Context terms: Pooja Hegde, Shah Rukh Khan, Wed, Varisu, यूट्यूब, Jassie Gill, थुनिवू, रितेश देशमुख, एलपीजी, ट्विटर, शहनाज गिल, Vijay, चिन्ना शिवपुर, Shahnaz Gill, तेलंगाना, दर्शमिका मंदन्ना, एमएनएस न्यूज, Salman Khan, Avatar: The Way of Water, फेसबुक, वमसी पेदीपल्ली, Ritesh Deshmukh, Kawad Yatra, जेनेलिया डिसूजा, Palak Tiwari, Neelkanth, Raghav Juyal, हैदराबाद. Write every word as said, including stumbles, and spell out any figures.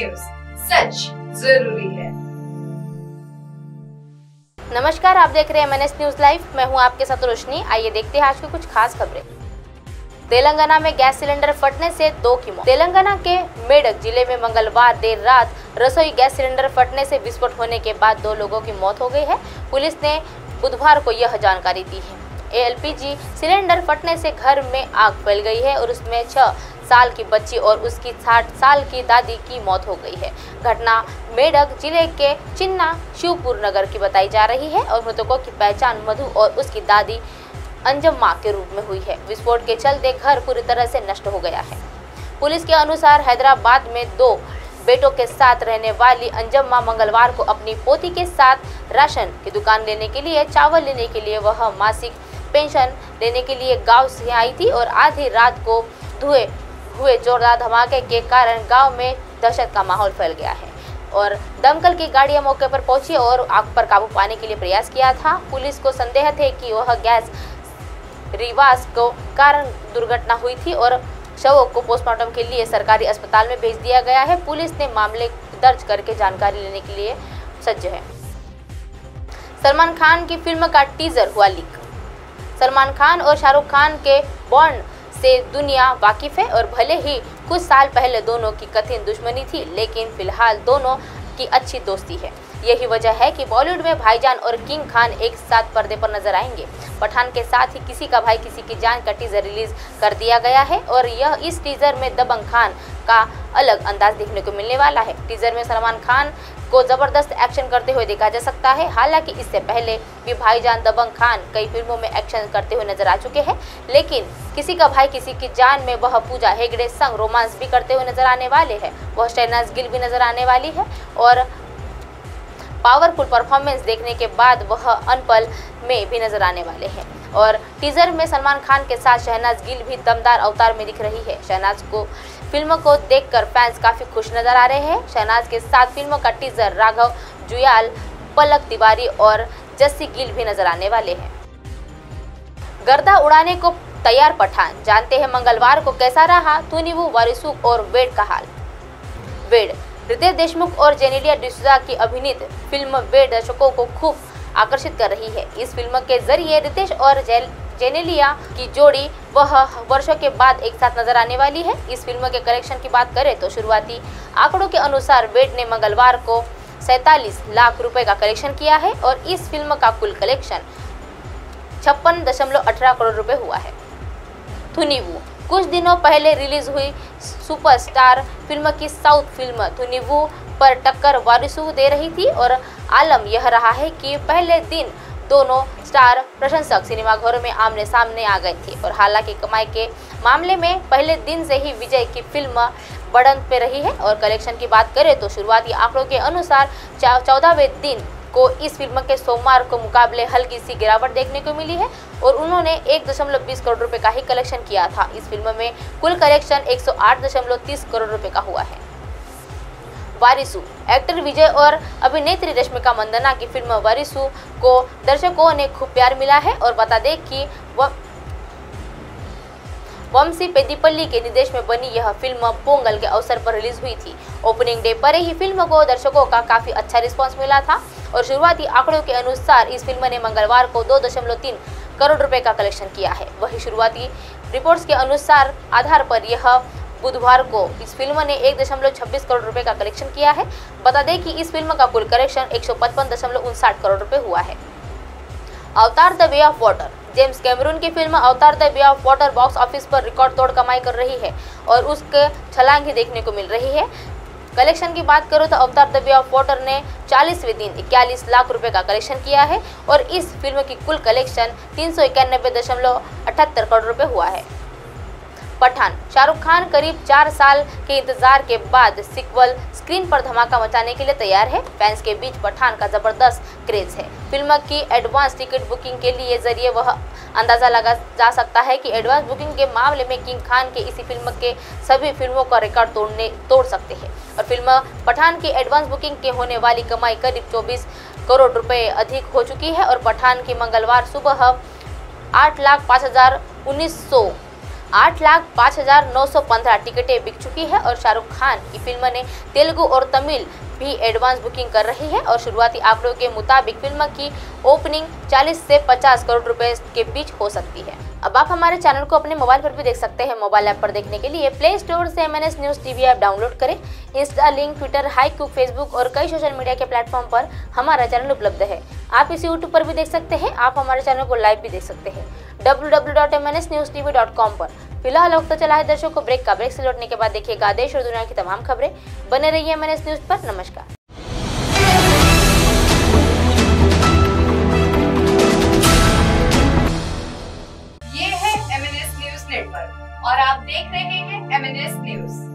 News सच जरूरी है। नमस्कार, आप देख रहे हैं एमएनएस न्यूज लाइव। मैं हूं आपके साथ रोशनी। आइए देखते हैं आज की कुछ खास खबरें। तेलंगाना में गैस सिलेंडर फटने से दो की मौत। तेलंगाना के मेडक जिले में मंगलवार देर रात रसोई गैस सिलेंडर फटने से विस्फोट होने के बाद दो लोगों की मौत हो गई है। पुलिस ने बुधवार को यह जानकारी दी है। एलपीजी सिलेंडर फटने से घर में आग फैल गई है और उसमें छह साल की बच्ची और उसकी साठ साल की दादी की मौत हो गई है। घटना मेडक जिले के चिन्ना शिवपुर नगर की बताई जा रही है और मृतकों की पहचान मधु और उसकी दादी अंजम्मा के रूप में हुई है। विस्फोट के चलते घर पूरी तरह से नष्ट हो गया है। पुलिस के अनुसार हैदराबाद में दो बेटों के साथ रहने वाली अंजम्मा मंगलवार को अपनी पोती के साथ राशन की दुकान लेने के लिए चावल लेने के लिए वह मासिक पेंशन लेने के लिए गांव से आई थी और आधी रात को धुए हुए जोरदार धमाके के कारण गांव में दहशत का माहौल फैल गया है और दमकल की गाड़ियां मौके पर पहुंची और आग पर काबू पाने के लिए प्रयास किया था। पुलिस को संदेह थे कि वह गैस रिवास को कारण दुर्घटना हुई थी और शवों को पोस्टमार्टम के लिए सरकारी अस्पताल में भेज दिया गया है। पुलिस ने मामले दर्ज करके जानकारी लेने के लिए सज्ज है। सलमान खान की फिल्म का टीजर हुआ लीक। सलमान खान और शाहरुख खान के बॉन्ड से दुनिया वाकिफ है और भले ही कुछ साल पहले दोनों की कथित दुश्मनी थी, लेकिन फिलहाल दोनों की अच्छी दोस्ती है। यही वजह है कि बॉलीवुड में भाईजान और किंग खान एक साथ पर्दे पर नजर आएंगे। पठान के साथ ही किसी का भाई किसी की जान का टीजर रिलीज कर दिया गया है और यह इस टीजर में दबंग खान का अलग अंदाज देखने को मिलने वाला है। टीजर में सलमान खान को जबरदस्त एक्शन करते हुए देखा जा सकता है। हालांकि इससे पहले भी भाईजान दबंग खान कई फिल्मों में एक्शन करते हुए नजर आ चुके हैं, लेकिन किसी का भाई किसी की जान में वह पूजा हेगड़े संग रोमांस भी करते हुए नजर आने वाले हैं। वह शहनाज गिल भी नजर आने वाली है और पावरफुल परफॉर्मेंस देखने के बाद वह अनपल में भी नजर आने वाले हैं। और टीजर में सलमान खान के साथ शहनाज गिल भी दमदार अवतार में दिख रही है। शहनाज को फिल्म को देखकर फैंस काफ़ी खुश नजर आ रहे हैं। शहनाज के साथ फिल्म का टीजर राघव जुयाल, पलक तिवारी और जस्सी गिल भी नजर आने वाले हैं। गर्दा उड़ाने को तैयार पठान। जानते हैं मंगलवार को कैसा रहा थुनिवू, वारिसू और वेड का हाल। वेड रितेश देशमुख और जेनेलिया डिसूजा की अभिनीत फिल्म वेड दर्शकों को खूब आकर्षित कर रही है। इस फिल्म के जरिए रितेश और जेनेलिया की जोड़ी वह वर्षों के बाद एक साथ नजर आने वाली है। इस फिल्म के कलेक्शन की बात करें तो शुरुआती आंकड़ों के अनुसार वेड ने मंगलवार को सैंतालीस लाख रुपए का कलेक्शन किया है और इस फिल्म का कुल कलेक्शन छप्पन दशमलव अठारह करोड़ रुपए हुआ है। थुनिवू कुछ दिनों पहले रिलीज हुई सुपरस्टार फिल्म की साउथ फिल्म थुनिवू पर टक्कर वारिसू दे रही थी और आलम यह रहा है कि पहले दिन दोनों स्टार प्रशंसक सिनेमाघरों में आमने सामने आ गए थे और हालांकि कमाई के मामले में पहले दिन से ही विजय की फिल्म बढ़त पे रही है और कलेक्शन की बात करें तो शुरुआती आंकड़ों के अनुसार चौदहवें दिन को इस फिल्म के सोमवार को मुकाबले हल्की सी गिरावट देखने को मिली है और उन्होंने एक दशमलव बीस करोड़ रुपए का ही कलेक्शन किया था। इस फिल्म में कुल कलेक्शन एक सौ आठ दशमलव तीस करोड़ रुपए का हुआ है। वारिसू एक्टर विजय और अभिनेत्री दर्शमिका मंदन्ना की फिल्म वारिसू को दर्शकों ने खूब प्यार मिला है और बता दें कि व... वमसी पेदीपल्ली के निर्देशन में बनी यह फिल्म पोंगल के अवसर पर रिलीज हुई थी। ओपनिंग डे पर ही फिल्म को दर्शकों का काफ़ी अच्छा रिस्पांस मिला था और शुरुआती आंकड़ों के अनुसार इस फिल्म ने मंगलवार को दो दशमलव तीन करोड़ रुपए का कलेक्शन किया है। वहीं शुरुआती रिपोर्ट्स के अनुसार आधार पर यह बुधवार को इस फिल्म ने एक दशमलव छब्बीस करोड़ रुपए का कलेक्शन किया है। बता दें कि इस फिल्म का कुल कलेक्शन एक सौ पचपन दशमलव उनसाठ करोड़ रुपए हुआ है। Avatar the way of water. James Cameron की film Avatar the way of water box office पर रिकॉर्ड तोड़ कमाई कर रही है और उसके छलांग ही देखने को मिल रही है। कलेक्शन की बात करो तो अवतार द वे ऑफ वाटर ने चालीसवें दिन इक्यालीस लाख रुपए का कलेक्शन किया है और इस फिल्म की कुल कलेक्शन तीन सौ इक्यानबे दशमलव अठहत्तर करोड़ रुपए हुआ है। पठान। शाहरुख खान करीब चार साल के इंतजार के बाद सिक्वल स्क्रीन पर धमाका मचाने के लिए तैयार है। फैंस के बीच पठान का जबरदस्त क्रेज है। फिल्म की एडवांस टिकट बुकिंग के लिए जरिए वह अंदाजा लगा जा सकता है कि एडवांस बुकिंग के मामले में किंग खान के इसी फिल्म के सभी फिल्मों का रिकॉर्ड तोड़ने तोड़ सकते हैं और फिल्म पठान की एडवांस बुकिंग के होने वाली कमाई करीब चौबीस करोड़ रुपये अधिक हो चुकी है और पठान की मंगलवार सुबह आठ लाख पाँच हजार उन्नीस सौ आठ लाख पाँच हजार नौ सौ पंद्रह टिकटें बिक चुकी है और शाहरुख खान की फिल्म ने तेलुगु और तमिल भी एडवांस बुकिंग कर रही है। और शुरुआती आंकड़ों के मुताबिक फिल्म की ओपनिंग चालीस से पचास करोड़ रुपए के बीच हो सकती है। अब आप हमारे चैनल को अपने मोबाइल पर भी देख सकते हैं। मोबाइल ऐप पर देखने के लिए प्ले स्टोर से MNS news TV app download करें। इंस्टा, लिंक, ट्विटर, हाईकू, फेसबुक और कई सोशल मीडिया के प्लेटफॉर्म पर हमारा चैनल उपलब्ध है। आप इसे यूट्यूब पर भी देख सकते हैं। आप हमारे चैनल को लाइव भी देख सकते हैं W W W dot M N S news T V dot com पर। फिलहाल वक्त चला है दर्शकों को ब्रेक का। ब्रेक से लौटने के बाद देखिएगा देश और दुनिया की तमाम खबरें। बने रहिए एमएनएस न्यूज़ पर। नमस्कार। ये है एमएनएस न्यूज़ नेटवर्क और आप देख रहे हैं एमएनएस न्यूज़।